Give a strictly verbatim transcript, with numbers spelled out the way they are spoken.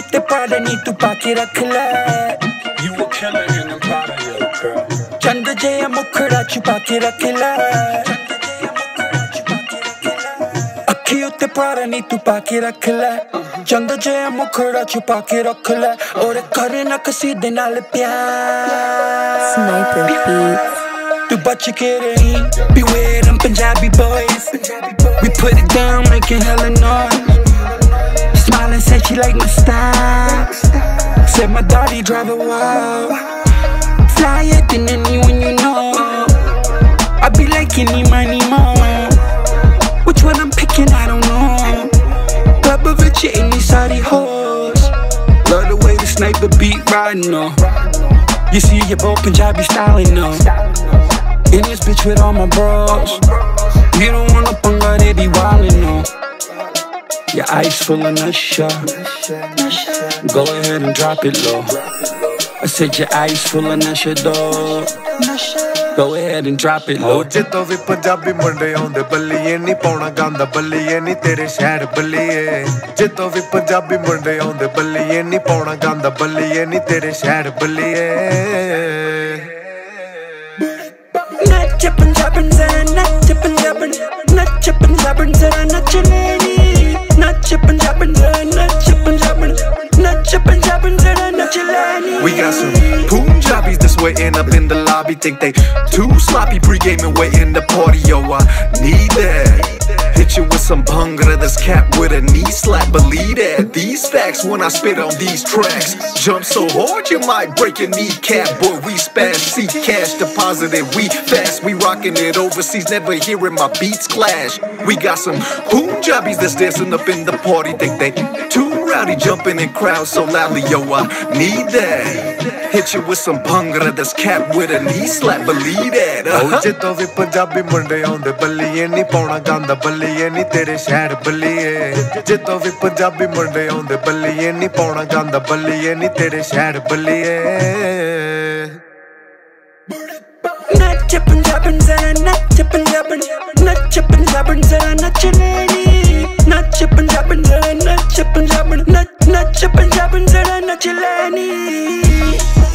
get the powder, need to pack it up, collect. You a killer and I'm proud of you, girl. Chandra Jaya Mukhra, you pack it up, collect. Akhi utte powder, need to pack it up, collect. Chandra Jaya Mukhra, you pack it up, collect. Or a current, I can see the nal pyar. Sniper beats. Tu bach ke rahi, beware them Punjabi boys. We put it down, making hella noise. Smiling, said she like my style. Said my daddy drive a wild. Flyer than anyone you know. I be like any money more. Which one I'm picking, I don't know. Papa Rich and these Saudi hoes. Love the way the sniper beat riding on. You see your boy Punjabi styling on. In this bitch with all my bros. You don't wanna punga, they be wildin' on. Your eyes full of nut shot. Go ahead and drop it low. I said your eyes full of nut shot, dog. Go ahead and drop it low. Jitto vi Punjabi munde aunde balliye ni pauna ganda balliye ni tere shehar balliye. Jitto vi Punjabi munde aunde balliye ni pauna ganda balliye ni tere shehar balliye. Natcha Punjabin zara natcha Punjabin, natcha Punjabin zara natcha neni. Natcha Punjabin zara natcha Punjabin, natcha Punjabin zara natcha neni. We got some Punjabis that's waiting up in the lobby. Think they too sloppy pre-gaming, waiting the party. Yo, I need that. Hit you with some bhangra that's capped with a knee slap. Believe that these facts when I spit on these tracks. Jump so hard you might break your kneecap. Boy, we spaz, see cash deposited, we fast. We rocking it overseas, never hearing my beats clash. We got some Punjabis that's dancing up in the party. Think they too rowdy, jumping in crowds so loudly. Yo, I need that. Hit you with some bhangra that's capped with a knee slap. Believe that. Oh, jitto vi Punjabi munde aunde balliye ni pauna ganda balli. Ni tere shehar balliye. Jitto vi Punjabi munde aunde balliye ni pauna ganda balliye ni tere shehar balliye. Natcha Punjabin zara natcha Punjabin, natcha Punjabin zara natcha neni. Natcha Punjabin zara natcha Punjabin, natcha Punjabin zara natcha neni.